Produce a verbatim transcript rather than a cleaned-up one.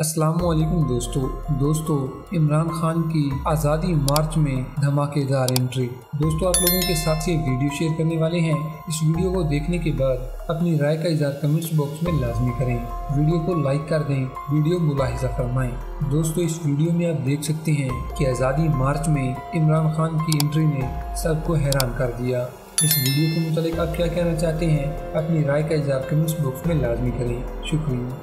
अस्सलामुअलैकुम दोस्तों दोस्तों इमरान खान की आज़ादी मार्च में धमाकेदार एंट्री। दोस्तों आप लोगों के साथ ये वीडियो शेयर करने वाले हैं। इस वीडियो को देखने के बाद अपनी राय का इजहार कमेंट्स बॉक्स में लाजमी करें, वीडियो को लाइक कर दें, वीडियो मुलाहिजा फरमाएं। दोस्तों इस वीडियो में आप देख सकते हैं कि आज़ादी मार्च में इमरान खान की एंट्री ने सबको हैरान कर दिया। इस वीडियो के मुतालिक आप क्या कहना चाहते हैं, अपनी राय का इजहार कमेंट्स बॉक्स में लाजमी करें। शुक्रिया।